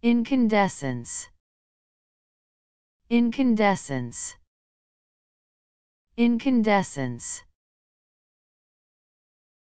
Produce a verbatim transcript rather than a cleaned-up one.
Incandescence. Incandescence. Incandescence.